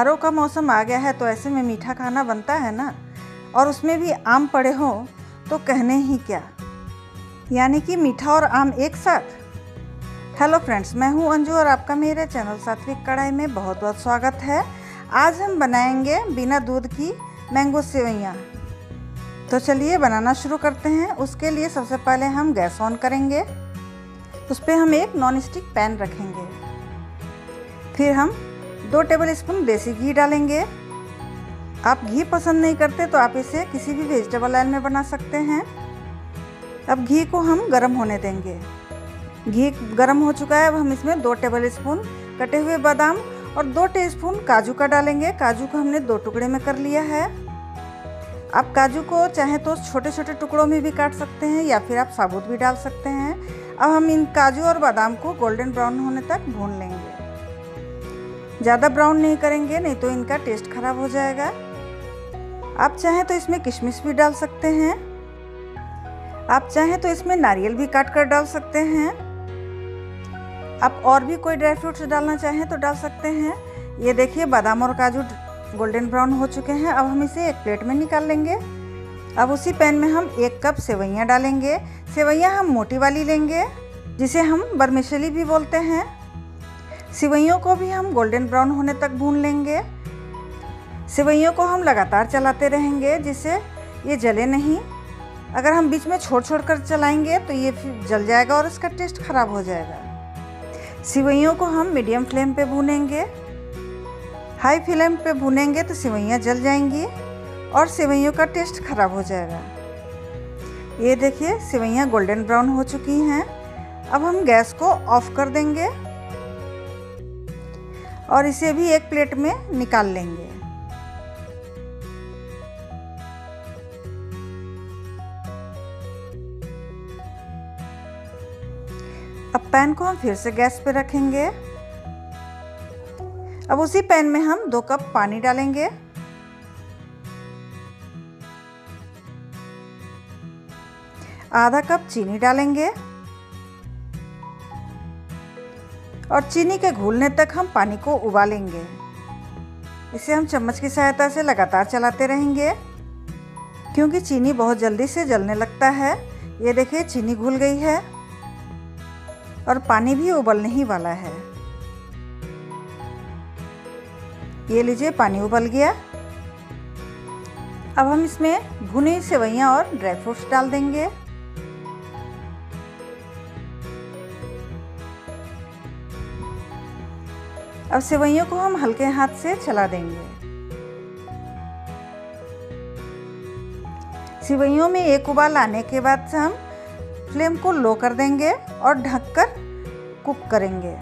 त्योहारों का मौसम आ गया है तो ऐसे में मीठा खाना बनता है ना, और उसमें भी आम पड़े हों तो कहने ही क्या, यानी कि मीठा और आम एक साथ। हेलो फ्रेंड्स, मैं हूं अंजू और आपका मेरे चैनल सात्विक कढ़ाई में बहुत बहुत स्वागत है। आज हम बनाएंगे बिना दूध की मैंगो सेवैयाँ। तो चलिए बनाना शुरू करते हैं। उसके लिए सबसे पहले हम गैस ऑन करेंगे, उस पर हम एक नॉन स्टिक पैन रखेंगे, फिर हम 2 टेबलस्पून देसी घी डालेंगे। आप घी पसंद नहीं करते तो आप इसे किसी भी वेजिटेबल ऑयल में बना सकते हैं। अब घी को हम गर्म होने देंगे। घी गर्म हो चुका है, अब हम इसमें 2 टेबलस्पून कटे हुए बादाम और 2 टीस्पून काजू का डालेंगे। काजू को हमने 2 टुकड़े में कर लिया है। आप काजू को चाहे तो छोटे छोटे टुकड़ों में भी काट सकते हैं या फिर आप साबुत भी डाल सकते हैं। अब हम इन काजू और बादाम को गोल्डन ब्राउन होने तक भून लेंगे। ज़्यादा ब्राउन नहीं करेंगे, नहीं तो इनका टेस्ट खराब हो जाएगा। आप चाहें तो इसमें किशमिश भी डाल सकते हैं, आप चाहें तो इसमें नारियल भी काट कर डाल सकते हैं। आप और भी कोई ड्राई फ्रूट्स डालना चाहें तो डाल सकते हैं। ये देखिए, बादाम और काजू गोल्डन ब्राउन हो चुके हैं। अब हम इसे एक प्लेट में निकाल लेंगे। अब उसी पैन में हम 1 कप सेवैयाँ डालेंगे। सेवैयाँ हम मोटी वाली लेंगे, जिसे हम बर्मिशली भी बोलते हैं। सेवैयों को भी हम गोल्डन ब्राउन होने तक भून लेंगे। सेवैयों को हम लगातार चलाते रहेंगे, जिससे ये जले नहीं। अगर हम बीच में छोड़ छोड़ कर चलाएँगे तो ये फिर जल जाएगा और इसका टेस्ट ख़राब हो जाएगा। सेवैयों को हम मीडियम फ्लेम पे भूनेंगे। हाई फ्लेम पे भूनेंगे तो सेवैयाँ जल जाएंगी और सेवैयों का टेस्ट ख़राब हो जाएगा। ये देखिए, सेवैयाँ गोल्डन ब्राउन हो चुकी हैं। अब हम गैस को ऑफ कर देंगे और इसे भी एक प्लेट में निकाल लेंगे। अब पैन को हम फिर से गैस पे रखेंगे। अब उसी पैन में हम 2 कप पानी डालेंगे। आधा कप चीनी डालेंगे और चीनी के घुलने तक हम पानी को उबालेंगे। इसे हम चम्मच की सहायता से लगातार चलाते रहेंगे, क्योंकि चीनी बहुत जल्दी से जलने लगता है। ये देखिए, चीनी घुल गई है और पानी भी उबलने ही वाला है। ये लीजिए, पानी उबल गया। अब हम इसमें भुनी सेवैयाँ और ड्राई फ्रूट्स डाल देंगे। अब सेवैयों को हम हल्के हाथ से चला देंगे। सेवैयों में एक उबाल आने के बाद से हम फ्लेम को लो कर देंगे और ढककर कुक करेंगे।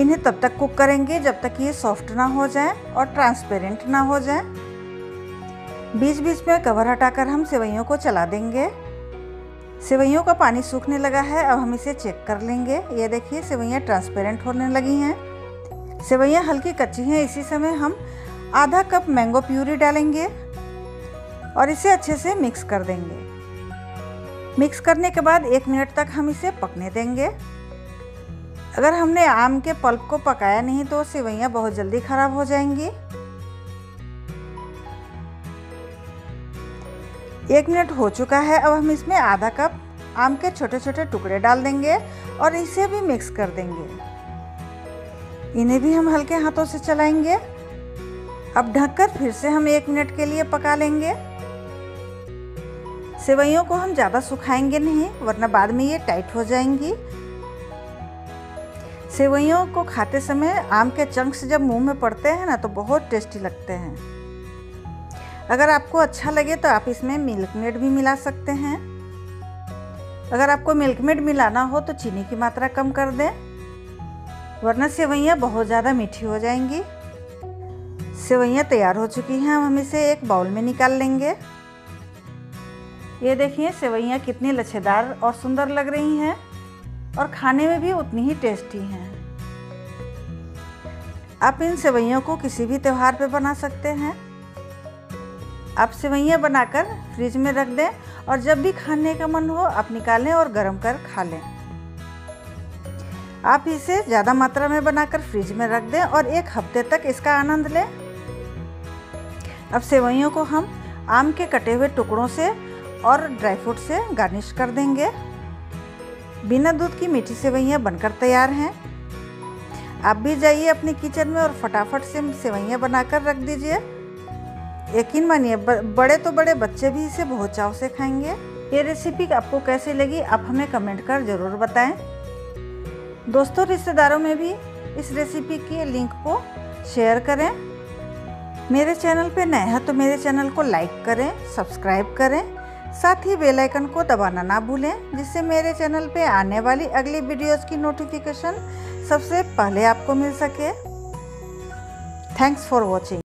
इन्हें तब तक कुक करेंगे जब तक ये सॉफ्ट ना हो जाए और ट्रांसपेरेंट ना हो जाए। बीच बीच में कवर हटाकर हम सेवैयों को चला देंगे। सेवैयों का पानी सूखने लगा है, अब हम इसे चेक कर लेंगे। ये देखिए, सेवैयाँ ट्रांसपेरेंट होने लगी हैं। सेवैयाँ हल्की कच्ची हैं, इसी समय हम आधा कप मैंगो प्यूरी डालेंगे और इसे अच्छे से मिक्स कर देंगे। मिक्स करने के बाद 1 मिनट तक हम इसे पकने देंगे। अगर हमने आम के पल्प को पकाया नहीं तो सेवैयाँ बहुत जल्दी खराब हो जाएंगी। 1 मिनट हो चुका है। अब हम इसमें आधा कप आम के छोटे छोटे टुकड़े डाल देंगे और इसे भी मिक्स कर देंगे। इन्हें भी हम हल्के हाथों से चलाएंगे। अब ढककर फिर से हम 1 मिनट के लिए पका लेंगे। सेवैयों को हम ज़्यादा सुखाएंगे नहीं, वरना बाद में ये टाइट हो जाएंगी। सेवैयों को खाते समय आम के चंक्स जब मुंह में पड़ते हैं ना, तो बहुत टेस्टी लगते हैं। अगर आपको अच्छा लगे तो आप इसमें मिल्क मेड भी मिला सकते हैं। अगर आपको मिल्क मेड मिलाना हो तो चीनी की मात्रा कम कर दें, वरना सेवैयाँ बहुत ज़्यादा मीठी हो जाएंगी। सेवैयाँ तैयार हो चुकी हैं। हम इसे एक बाउल में निकाल लेंगे। ये देखिए, सेवैयाँ कितनी लच्छेदार और सुंदर लग रही हैं और खाने में भी उतनी ही टेस्टी हैं। आप इन सेवैयों को किसी भी त्यौहार पे बना सकते हैं। आप सेवैयाँ बनाकर फ्रिज में रख दें और जब भी खाने का मन हो आप निकालें और गर्म कर खा लें। आप इसे ज़्यादा मात्रा में बनाकर फ्रिज में रख दें और एक हफ्ते तक इसका आनंद लें। अब सेवइयों को हम आम के कटे हुए टुकड़ों से और ड्राई फ्रूट से गार्निश कर देंगे। बिना दूध की मीठी सेवइयाँ बनकर तैयार हैं। आप भी जाइए अपने किचन में और फटाफट से सेवइयाँ बनाकर रख दीजिए। यकीन मानिए बड़े तो बड़े बच्चे भी इसे बहुत चाव से खाएंगे। ये रेसिपी आपको कैसी लगी आप हमें कमेंट कर ज़रूर बताएं। दोस्तों रिश्तेदारों में भी इस रेसिपी के लिंक को शेयर करें। मेरे चैनल पे नए हैं तो मेरे चैनल को लाइक करें, सब्सक्राइब करें, साथ ही बेल आइकन को दबाना ना भूलें, जिससे मेरे चैनल पे आने वाली अगली वीडियोस की नोटिफिकेशन सबसे पहले आपको मिल सके। Thanks for watching.